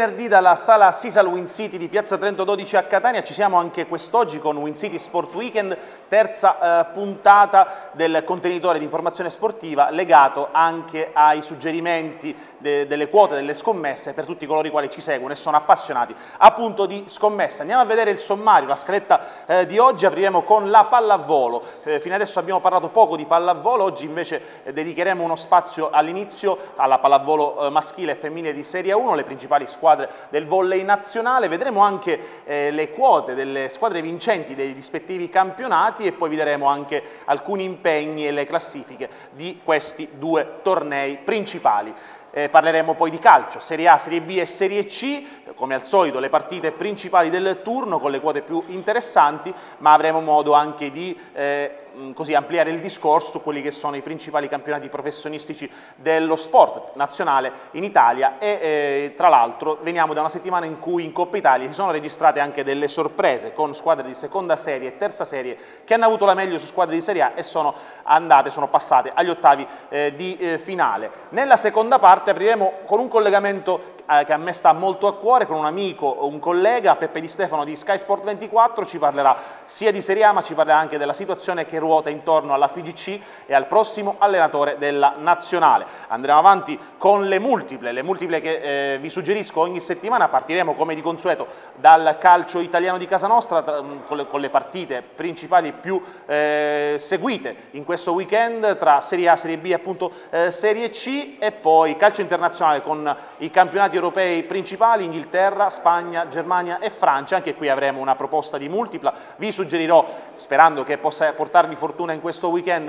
venerdì dalla sala SISAL Win City di Piazza Trento 12 a Catania. Ci siamo anche quest'oggi con Win City Sport Weekend, terza puntata del contenitore di informazione sportiva legato anche ai suggerimenti delle quote, delle scommesse per tutti coloro i quali ci seguono e sono appassionati appunto di scommesse. Andiamo a vedere il sommario, la scaletta di oggi. Apriremo con la pallavolo. Fino adesso abbiamo parlato poco di pallavolo, oggi invece dedicheremo uno spazio all'inizio alla pallavolo maschile e femminile di Serie A1, le principali squadre del volley nazionale. Vedremo anche le quote delle squadre vincenti dei rispettivi campionati e poi vi daremo anche alcuni impegni e le classifiche di questi due tornei principali. Parleremo poi di calcio, Serie A, Serie B e Serie C, come al solito le partite principali del turno con le quote più interessanti, ma avremo modo anche di così ampliare il discorso su quelli che sono i principali campionati professionistici dello sport nazionale in Italia e tra l'altro veniamo da una settimana in cui in Coppa Italia si sono registrate anche delle sorprese con squadre di seconda serie e terza serie che hanno avuto la meglio su squadre di Serie A e sono passate agli ottavi di finale. Nella seconda parte apriremo con un collegamento che a me sta molto a cuore, con un amico, un collega, Peppe Di Stefano di Sky Sport 24, ci parlerà sia di Serie A ma ci parlerà anche della situazione che ruota intorno alla FIGC e al prossimo allenatore della nazionale. Andremo avanti con le multiple che vi suggerisco ogni settimana. Partiremo come di consueto dal calcio italiano di casa nostra con le partite principali più seguite in questo weekend tra Serie A, Serie B e appunto Serie C, e poi calcio internazionale con i campionati europei principali, Inghilterra, Spagna, Germania e Francia. Anche qui avremo una proposta di multipla, vi suggerirò, sperando che possa portarvi fortuna in questo weekend,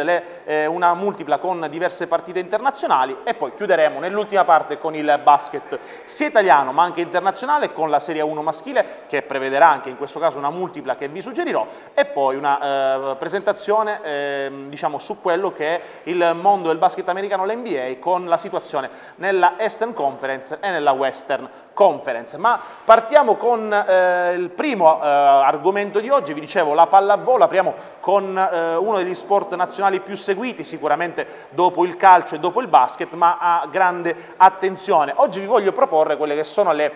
una multipla con diverse partite internazionali, e poi chiuderemo nell'ultima parte con il basket sia italiano ma anche internazionale, con la Serie 1 maschile che prevederà anche in questo caso una multipla che vi suggerirò, e poi una presentazione diciamo su quello che è il mondo del basket americano, l'NBA, con la situazione nella Eastern Conference e nella Western Conference. Ma partiamo con il primo argomento di oggi, vi dicevo la pallavolo. Apriamo con uno degli sport nazionali più seguiti sicuramente dopo il calcio e dopo il basket, ma a grande attenzione. Oggi vi voglio proporre quelle che sono le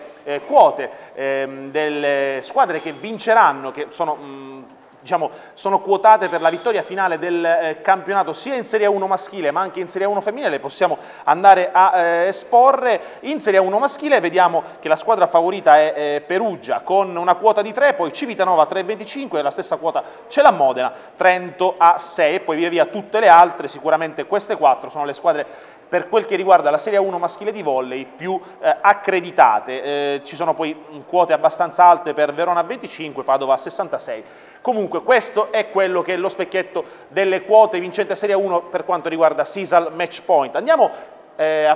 quote delle squadre che vinceranno, che sono quotate per la vittoria finale del campionato sia in Serie 1 maschile ma anche in Serie 1 femminile. Le possiamo andare a esporre. In Serie 1 maschile vediamo che la squadra favorita è Perugia con una quota di 3, poi Civitanova 3,25, la stessa quota ce l'ha Modena, Trento a 6 e poi via via tutte le altre. Sicuramente queste 4 sono le squadre per quel che riguarda la Serie 1 maschile di volley più accreditate. Ci sono poi quote abbastanza alte per Verona 25, Padova 66. Comunque questo è quello che è lo specchietto delle quote vincente Serie 1 per quanto riguarda Sisal Match Point.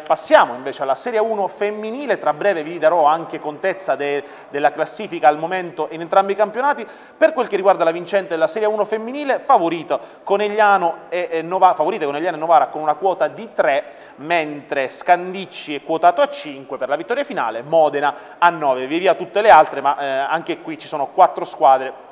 Passiamo invece alla Serie 1 femminile. Tra breve vi darò anche contezza della classifica al momento in entrambi i campionati. Per quel che riguarda la vincente della Serie 1 femminile, favorite Conegliano e Novara con una quota di 3, mentre Scandicci è quotato a 5 per la vittoria finale, Modena a 9, via via tutte le altre, ma anche qui ci sono 4 squadre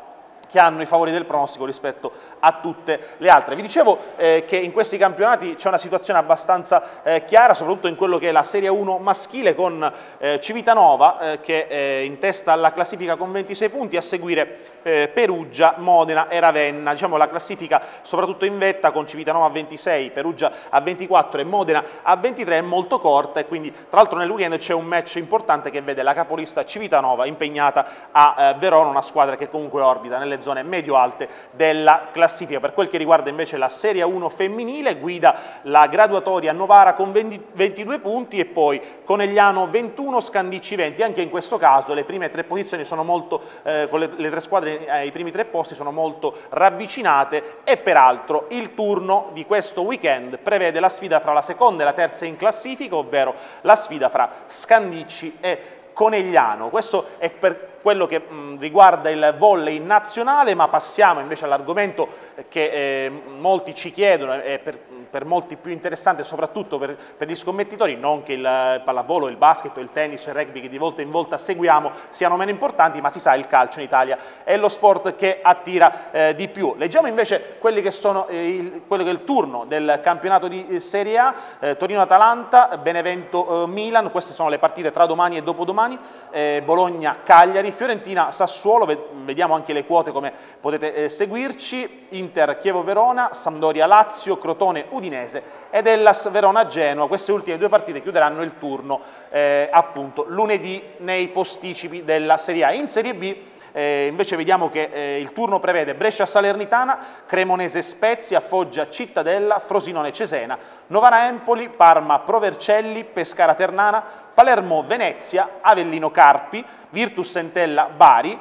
che hanno i favori del pronostico rispetto a tutte le altre. Vi dicevo che in questi campionati c'è una situazione abbastanza chiara, soprattutto in quello che è la Serie 1 maschile, con Civitanova che è in testa alla classifica con 26 punti, a seguire Perugia, Modena e Ravenna. Diciamo la classifica soprattutto in vetta, con Civitanova a 26, Perugia a 24 e Modena a 23, è molto corta, e quindi tra l'altro nel weekend c'è un match importante che vede la capolista Civitanova impegnata a Verona, una squadra che comunque orbita nelle zone medio-alte della classifica. Per quel che riguarda invece la Serie 1 femminile, guida la graduatoria Novara con 22 punti e poi Conegliano 21, Scandicci 20. Anche in questo caso le prime 3 posizioni sono molto, con le 3 squadre ai primi 3 posti sono molto ravvicinate, e peraltro il turno di questo weekend prevede la sfida fra la seconda e la terza in classifica, ovvero la sfida fra Scandicci e Conegliano. Questo è per quello che riguarda il volley nazionale, ma passiamo invece all'argomento che molti ci chiedono e per per molti più interessante, soprattutto per gli scommettitori, non che il pallavolo, il basket, il tennis, il rugby che di volta in volta seguiamo siano meno importanti, ma si sa, il calcio in Italia è lo sport che attira di più. Leggiamo invece quelli che sono quello che è il turno del campionato di Serie A, Torino-Atalanta, Benevento-Milan, queste sono le partite tra domani e dopodomani, Bologna-Cagliari, Fiorentina-Sassuolo, vediamo anche le quote come potete seguirci, Inter-Chievo-Verona, Sampdoria-Lazio, Crotone-Udinese ed Hellas-Verona-Genoa. Queste ultime due partite chiuderanno il turno appunto lunedì nei posticipi della Serie A. In Serie B invece vediamo che il turno prevede Brescia-Salernitana, Cremonese-Spezia, Foggia-Cittadella, Frosinone-Cesena, Novara-Empoli, Parma-Provercelli, Pescara-Ternana, Palermo-Venezia, Avellino-Carpi, Virtus-Entella-Bari,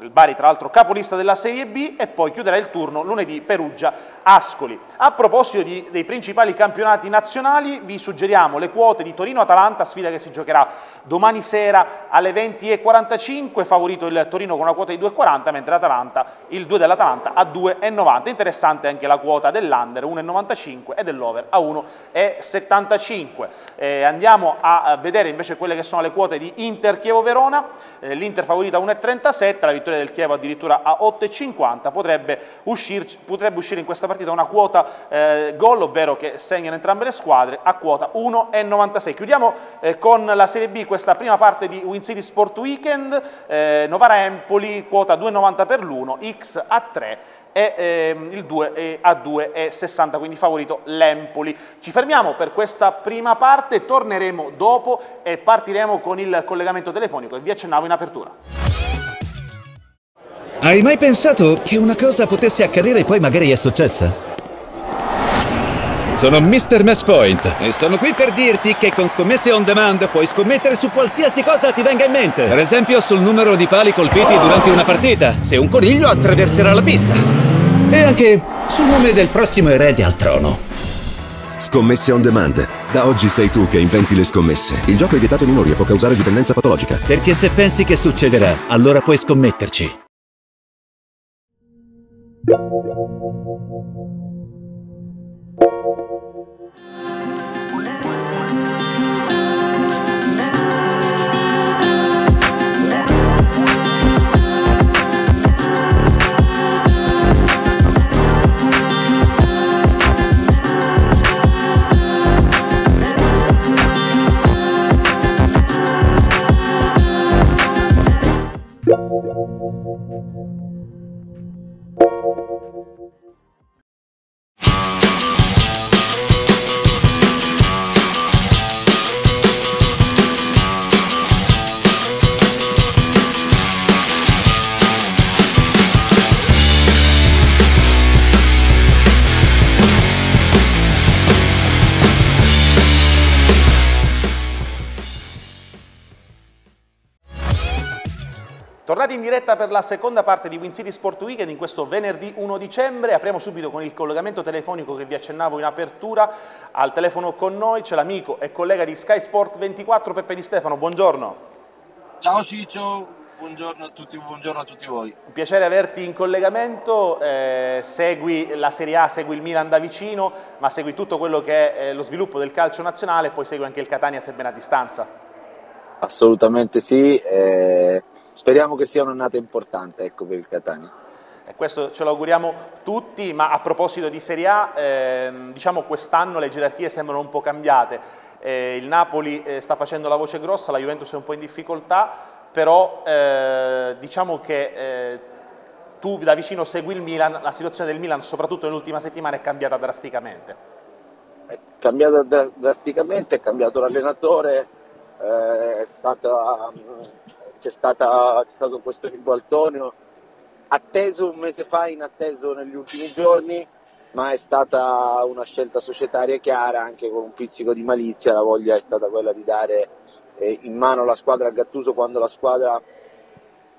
il Bari tra l'altro capolista della Serie B, e poi chiuderà il turno lunedì Perugia-Ascoli. A proposito dei principali campionati nazionali, vi suggeriamo le quote di Torino-Atalanta, sfida che si giocherà domani sera alle 20:45, favorito il Torino con una quota di 2,40, mentre l'Atalanta, il 2 dell'Atalanta a 2,90. Interessante anche la quota dell'Under 1,95 e dell'Over a 1,75. Andiamo a vedere invece quelle che sono le quote di Inter-Chievo-Verona, l'Inter favorita a 1,37, la vittoria del Chievo addirittura a 8,50, potrebbe uscire in questa partita una quota gol, ovvero che segnano entrambe le squadre, a quota 1,96. Chiudiamo con la Serie B questa prima parte di Win City Sport Weekend, Novara Empoli quota 2,90 per l'1, X a 3 e il 2 a 2,60, quindi favorito l'Empoli. Ci fermiamo per questa prima parte, torneremo dopo e partiremo con il collegamento telefonico che vi accennavo in apertura. Hai mai pensato che una cosa potesse accadere e poi magari è successa? Sono Mr. Matchpoint e sono qui per dirti che con scommesse on demand puoi scommettere su qualsiasi cosa ti venga in mente. Per esempio sul numero di pali colpiti durante una partita, se un coniglio attraverserà la pista. E anche sul nome del prossimo erede al trono. Scommesse on demand. Da oggi sei tu che inventi le scommesse. Il gioco è vietato in minori e può causare dipendenza patologica. Perché se pensi che succederà, allora puoi scommetterci. Tornati in diretta per la seconda parte di Win City Sport Weekend in questo venerdì 1 dicembre. Apriamo subito con il collegamento telefonico che vi accennavo in apertura. Al telefono con noi c'è l'amico e collega di Sky Sport 24, Peppe Di Stefano. Buongiorno. Ciao Ciccio, buongiorno a tutti voi. Un piacere averti in collegamento. Segui la Serie A, segui il Milan da vicino, ma segui tutto quello che è lo sviluppo del calcio nazionale e poi segui anche il Catania, sebbene a distanza. Assolutamente sì. Speriamo che sia un'annata importante, ecco, per il Catania. E questo ce lo auguriamo tutti, ma a proposito di Serie A, diciamo quest'anno le gerarchie sembrano un po' cambiate. Il Napoli sta facendo la voce grossa, la Juventus è un po' in difficoltà, però diciamo che tu da vicino segui il Milan, la situazione del Milan soprattutto nell'ultima settimana è cambiata drasticamente. È cambiata drasticamente, è cambiato l'allenatore, c'è stato questo ribaltone atteso un mese fa, inatteso negli ultimi giorni, ma è stata una scelta societaria chiara, anche con un pizzico di malizia. La voglia è stata quella di dare in mano la squadra a Gattuso quando la squadra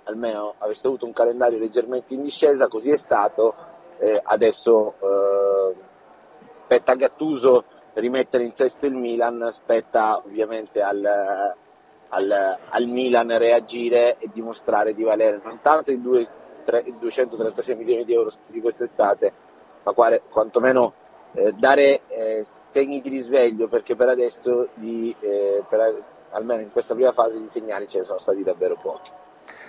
almeno avesse avuto un calendario leggermente in discesa. Così è stato, adesso spetta a Gattuso rimettere in sesto il Milan, spetta ovviamente al Milan reagire e dimostrare di valere non tanto i 236 milioni di euro spesi quest'estate, ma quantomeno dare segni di risveglio, perché per adesso almeno in questa prima fase di segnali ce ne sono stati davvero pochi.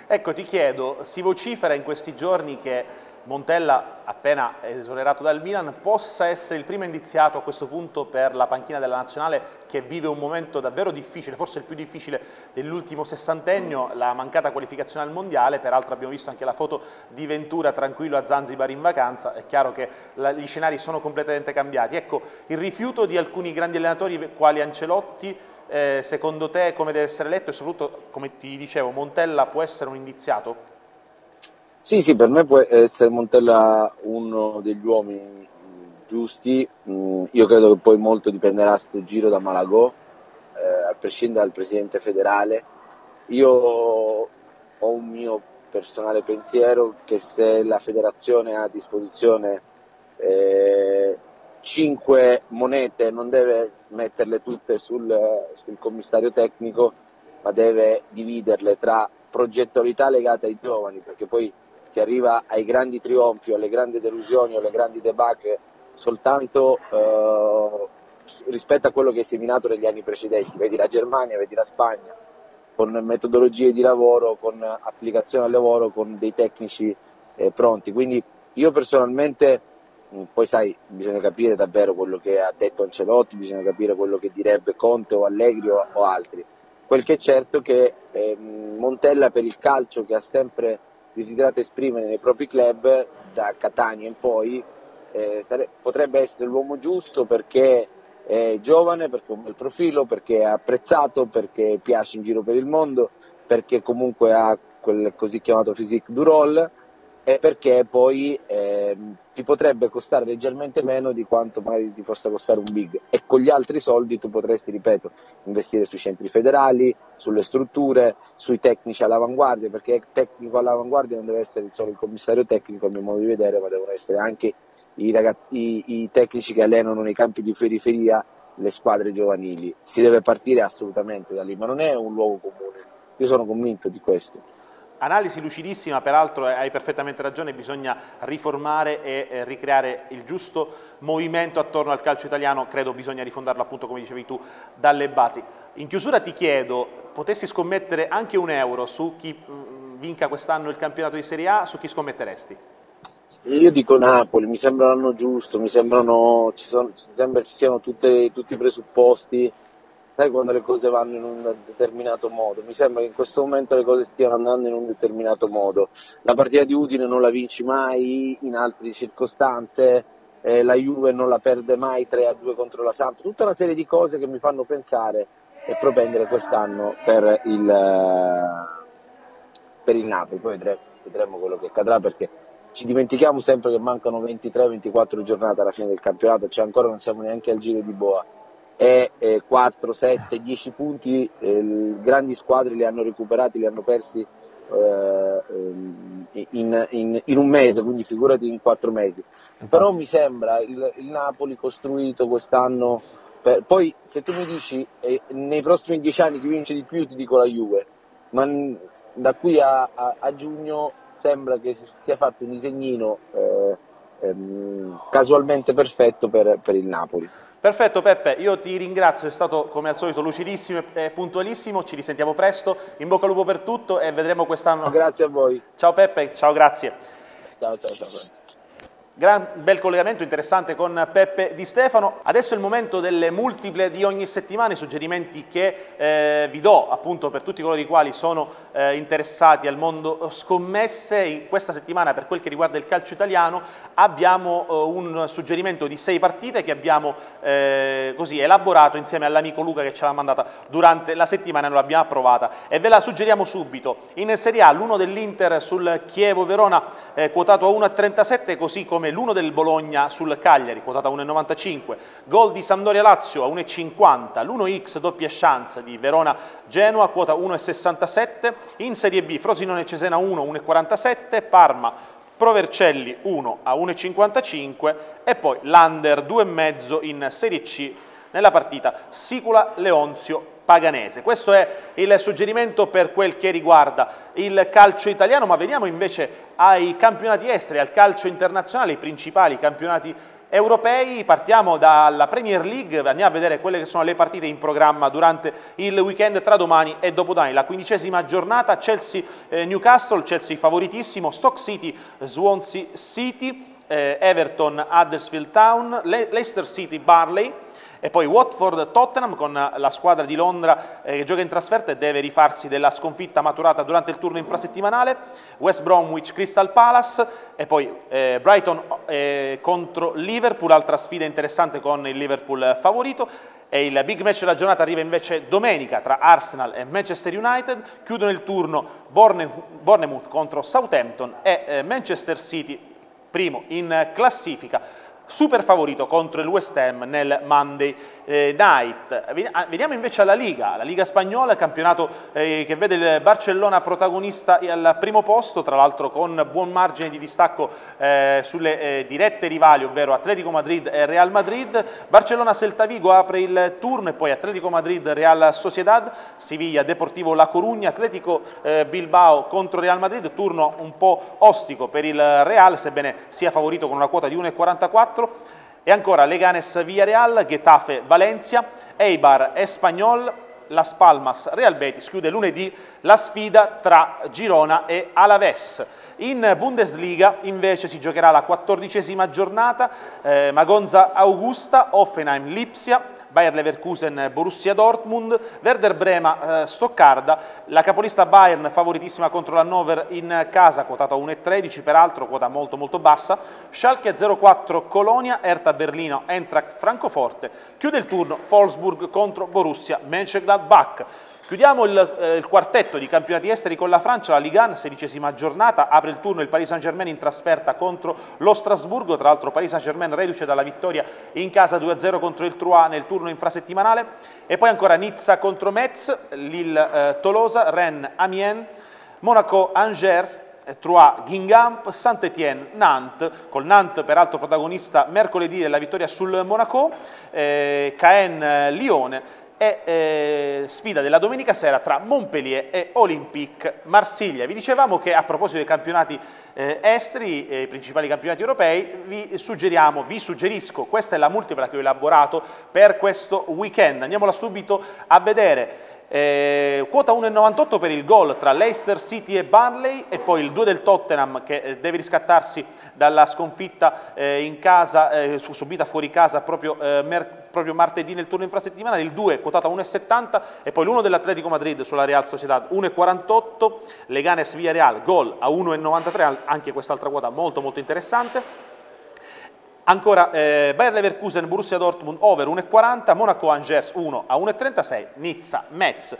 Ecco, ti chiedo, si vocifera in questi giorni che Montella, appena esonerato dal Milan, possa essere il primo indiziato a questo punto per la panchina della nazionale, che vive un momento davvero difficile, forse il più difficile dell'ultimo sessantennio, la mancata qualificazione al mondiale. Peraltro abbiamo visto anche la foto di Ventura tranquillo a Zanzibar in vacanza. È chiaro che gli scenari sono completamente cambiati. Ecco, il rifiuto di alcuni grandi allenatori quali Ancelotti, secondo te come deve essere letto, e soprattutto, come ti dicevo, Montella può essere un indiziato? Sì, per me può essere Montella uno degli uomini giusti. Io credo che poi molto dipenderà sto giro da Malagò, a prescindere dal presidente federale. Io ho un mio personale pensiero che se la federazione ha a disposizione 5 monete non deve metterle tutte sul commissario tecnico, ma deve dividerle tra progettualità legata ai giovani, perché poi si arriva ai grandi trionfi o alle grandi delusioni o alle grandi debacle soltanto rispetto a quello che è seminato negli anni precedenti. Vedi la Germania, vedi la Spagna, con metodologie di lavoro, con applicazione al lavoro, con dei tecnici pronti. Quindi io personalmente, poi sai, bisogna capire davvero quello che ha detto Ancelotti, bisogna capire quello che direbbe Conte o Allegri o altri. Quel che è certo è che Montella, per il calcio che ha sempre desiderato esprimere nei propri club, da Catania in poi, potrebbe essere l'uomo giusto, perché è giovane, perché ha un bel profilo, perché è apprezzato, perché piace in giro per il mondo, perché comunque ha quel così chiamato physique du rôle, e perché poi ti potrebbe costare leggermente meno di quanto magari ti possa costare un big, e con gli altri soldi tu potresti, ripeto, investire sui centri federali, sulle strutture, sui tecnici all'avanguardia, perché tecnico all'avanguardia non deve essere solo il commissario tecnico, a mio modo di vedere, ma devono essere anche i tecnici che allenano nei campi di periferia le squadre giovanili. Si deve partire assolutamente da lì, ma non è un luogo comune, io sono convinto di questo. Analisi lucidissima, peraltro hai perfettamente ragione, bisogna riformare e ricreare il giusto movimento attorno al calcio italiano, credo bisogna rifondarlo appunto, come dicevi tu, dalle basi. In chiusura ti chiedo, potessi scommettere anche €1 su chi vinca quest'anno il campionato di Serie A, su chi scommetteresti? Io dico Napoli, mi sembra l'anno giusto, mi sembra ci siano tutti i presupposti. Sai, quando le cose vanno in un determinato modo, mi sembra che in questo momento le cose stiano andando in un determinato modo. La partita di Udine non la vinci mai in altre circostanze, la Juve non la perde mai 3-2 contro la Samp, tutta una serie di cose che mi fanno pensare e propendere quest'anno per il Napoli. Poi vedremo quello che accadrà, perché ci dimentichiamo sempre che mancano 23-24 giornate alla fine del campionato, cioè ancora non siamo neanche al giro di boa. E 4, 7, 10 punti grandi squadre li hanno recuperati, li hanno persi in un mese, quindi figurati in 4 mesi. Però mi sembra il Napoli costruito quest'anno, poi se tu mi dici nei prossimi 10 anni chi vince di più, ti dico la Juve, ma da qui a giugno sembra che si sia fatto un disegnino casualmente perfetto per il Napoli. Perfetto Peppe, io ti ringrazio, è stato come al solito lucidissimo e puntualissimo, ci risentiamo presto, in bocca al lupo per tutto e vedremo quest'anno. Grazie a voi. Ciao Peppe, ciao, grazie. Ciao. Bel collegamento interessante con Peppe Di Stefano. Adesso è il momento delle multiple di ogni settimana, i suggerimenti che vi do appunto per tutti coloro i quali sono interessati al mondo scommesse. In questa settimana, per quel che riguarda il calcio italiano, abbiamo un suggerimento di 6 partite che abbiamo così elaborato insieme all'amico Luca, che ce l'ha mandata durante la settimana e noi l'abbiamo approvata e ve la suggeriamo subito. In Serie A l'1 dell'Inter sul Chievo-Verona quotato a 1,37, così come l'1 del Bologna sul Cagliari, quotata a 1,95, gol di Sampdoria-Lazio a 1,50, l'1x doppia chance di Verona-Genoa, quota 1,67, in Serie B Frosinone-Cesena 1, 1,47, Parma-Provercelli 1 a 1,55 e poi l'Under 2,5 in Serie C nella partita Sicula-Leonzio Paganese. Questo è il suggerimento per quel che riguarda il calcio italiano, ma veniamo invece ai campionati esteri, al calcio internazionale, i principali campionati europei. Partiamo dalla Premier League, andiamo a vedere quelle che sono le partite in programma durante il weekend tra domani e dopodomani. La 15ª giornata, Chelsea-Newcastle, Chelsea favoritissimo, Stoke City-Swansea City, Everton-Huddersfield Town, Leicester City-Barley, e poi Watford-Tottenham con la squadra di Londra che gioca in trasferta e deve rifarsi della sconfitta maturata durante il turno infrasettimanale, West Bromwich-Crystal Palace e poi Brighton contro Liverpool, altra sfida interessante con il Liverpool favorito. E il big match della giornata arriva invece domenica tra Arsenal e Manchester United, chiudono il turno Bournemouth contro Southampton e Manchester City, primo in classifica, super favorito contro il West Ham nel Monday Night. Veniamo invece alla Liga, la Liga spagnola, campionato che vede il Barcellona protagonista al primo posto, tra l'altro con buon margine di distacco sulle dirette rivali, ovvero Atletico Madrid e Real Madrid. Barcellona-Celta Vigo apre il turno e poi Atletico Madrid-Real Sociedad, Siviglia-Deportivo La Corugna, Atletico-Bilbao contro Real Madrid, turno un po' ostico per il Real, sebbene sia favorito con una quota di 1,44. E ancora Leganes Villarreal, Getafe Valencia, Eibar Espanyol, Las Palmas Real Betis, chiude lunedì la sfida tra Girona e Alavés. In Bundesliga invece si giocherà la 14ª giornata, Magonza Augusta, Hoffenheim Lipsia, Bayer Leverkusen Borussia Dortmund, Werder Brema Stoccarda, la capolista Bayern favoritissima contro l'Hannover in casa, quotata 1,13, peraltro quota molto molto bassa, Schalke 04 Colonia, Hertha Berlino Eintracht Francoforte, chiude il turno Wolfsburg contro Borussia Mönchengladbach. Chiudiamo il quartetto di campionati esteri con la Francia, la Ligue 1, 16ª giornata, apre il turno il Paris Saint-Germain in trasferta contro lo Strasburgo, tra l'altro Paris Saint-Germain reduce dalla vittoria in casa 2-0 contro il Troyes nel turno infrasettimanale, e poi ancora Nizza contro Metz, Lille Tolosa, Rennes Amiens, Monaco Angers, Troyes Guingamp, Saint-Étienne Nantes, col Nantes peraltro protagonista mercoledì della vittoria sul Monaco, Caen Lione, e sfida della domenica sera tra Montpellier e Olympique Marsiglia. Vi dicevamo che a proposito dei campionati esteri, i principali campionati europei, vi suggerisco, questa è la multipla che ho elaborato per questo weekend, andiamola subito a vedere. Quota 1,98 per il gol tra Leicester City e Burnley e poi il 2 del Tottenham che deve riscattarsi dalla sconfitta in casa, subita fuori casa proprio martedì nel turno infrasettimanale, il 2 quotata 1,70 e poi l'1 dell'Atletico Madrid sulla Real Sociedad 1,48, Leganes Villarreal gol a 1,93, anche quest'altra quota molto molto interessante. Ancora Bayer Leverkusen, Borussia Dortmund over 1,40, Monaco Angers 1 a 1,36, Nizza Metz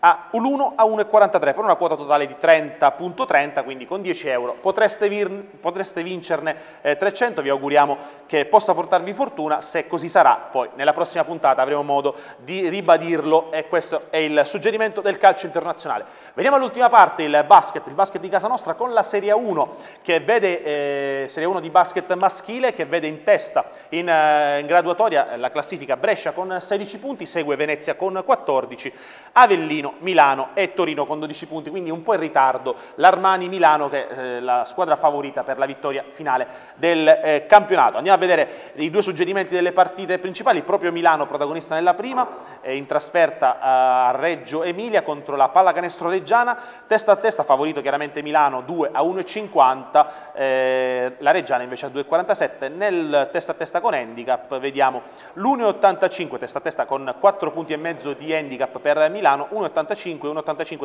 a 1 a 1,43 per una quota totale di 30,30, quindi con 10 euro potreste vincerne 300, vi auguriamo che possa portarvi fortuna, se così sarà poi nella prossima puntata avremo modo di ribadirlo e questo è il suggerimento del calcio internazionale. Veniamo all'ultima parte, il basket di casa nostra con la Serie 1 che vede Serie 1 di basket maschile che vede in testa in graduatoria la classifica Brescia con 16 punti, segue Venezia con 14, Avellino, Milano e Torino con 12 punti, quindi un po' in ritardo l'Armani Milano che è la squadra favorita per la vittoria finale del campionato. Andiamo a vedere i due suggerimenti delle partite principali, proprio Milano protagonista nella prima, in trasferta a Reggio Emilia contro la Pallacanestro Reggiana, testa a testa favorito chiaramente Milano 2 a 1,50, la Reggiana invece a 2,47, nel testa a testa con handicap vediamo l'1,85 testa a testa con 4 punti e mezzo di handicap per Milano, 1,85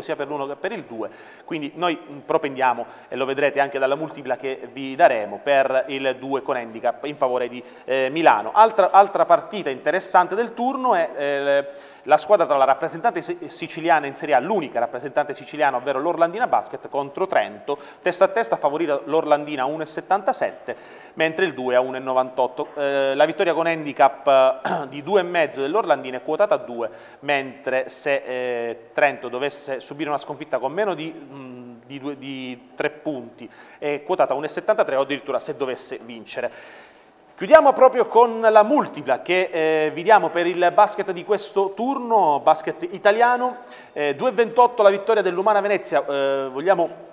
sia per l'1 che per il 2, quindi noi propendiamo, e lo vedrete anche dalla multipla che vi daremo, per il 2 con handicap in favore di Milano. Altra partita interessante del turno è la squadra tra la rappresentante siciliana in Serie A, l'unica rappresentante siciliana, ovvero l'Orlandina Basket contro Trento, testa a testa favorita l'Orlandina 1,77 mentre il 2 a 1,98, la vittoria con handicap di 2,5 dell'Orlandina è quotata a 2, mentre se Trento dovesse subire una sconfitta con meno di 3 punti è quotata 1,73 o addirittura se dovesse vincere. Chiudiamo proprio con la multipla che vi diamo per il basket di questo turno, basket italiano, 2,28 la vittoria dell'Umana Venezia, vogliamo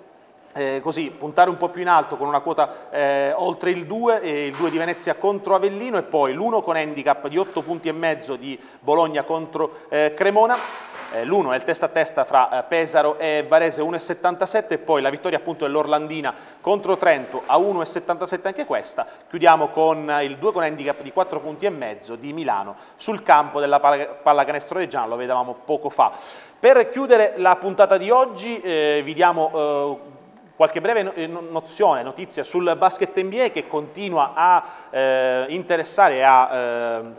Così puntare un po' più in alto con una quota oltre il 2, il 2 di Venezia contro Avellino e poi l'1 con handicap di 8,5 punti di Bologna contro Cremona. L'1 è il testa a testa fra Pesaro e Varese 1,77 e poi la vittoria appunto dell'Orlandina contro Trento a 1,77 anche questa. Chiudiamo con il 2 con handicap di 4,5 punti di Milano sul campo della pallacanestro reggiana, lo vedevamo poco fa. Per chiudere la puntata di oggi vi diamo qualche breve notizia sul basket NBA che continua a interessare, a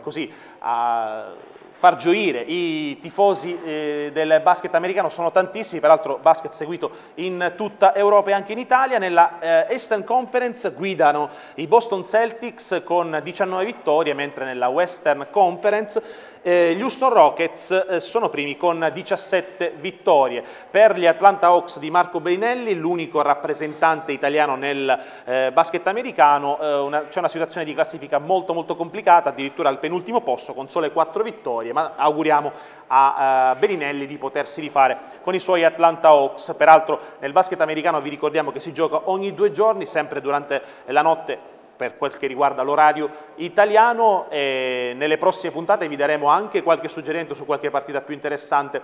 far gioire i tifosi del basket americano. Sono tantissimi, peraltro basket seguito in tutta Europa e anche in Italia. Nella Eastern Conference guidano i Boston Celtics con 19 vittorie, mentre nella Western Conference gli Houston Rockets sono primi con 17 vittorie. Per gli Atlanta Hawks di Marco Belinelli, l'unico rappresentante italiano nel basket americano, c'è una situazione di classifica molto molto complicata, addirittura al penultimo posto con sole 4 vittorie, ma auguriamo a Belinelli di potersi rifare con i suoi Atlanta Hawks. Peraltro nel basket americano vi ricordiamo che si gioca ogni 2 giorni, sempre durante la notte per quel che riguarda l'orario italiano, e nelle prossime puntate vi daremo anche qualche suggerimento su qualche partita più interessante,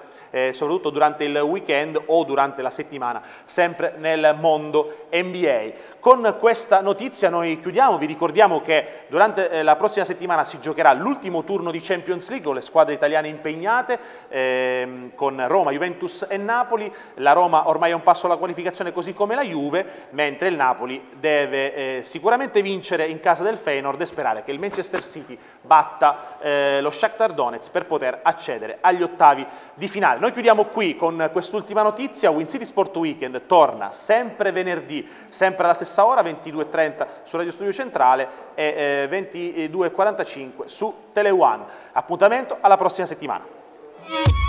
soprattutto durante il weekend o durante la settimana, sempre nel mondo NBA. Con questa notizia noi chiudiamo, vi ricordiamo che durante la prossima settimana si giocherà l'ultimo turno di Champions League con le squadre italiane impegnate, con Roma, Juventus e Napoli. La Roma ormai è un passo alla qualificazione così come la Juve, mentre il Napoli deve sicuramente vincere in casa del Feyenoord e sperare che il Manchester City batta lo Shakhtar Donetsk per poter accedere agli ottavi di finale. Noi chiudiamo qui con quest'ultima notizia. Win City Sport Weekend torna sempre venerdì, sempre alla stessa ora, 22:30 su Radio Studio Centrale e 22:45 su Tele One. Appuntamento alla prossima settimana.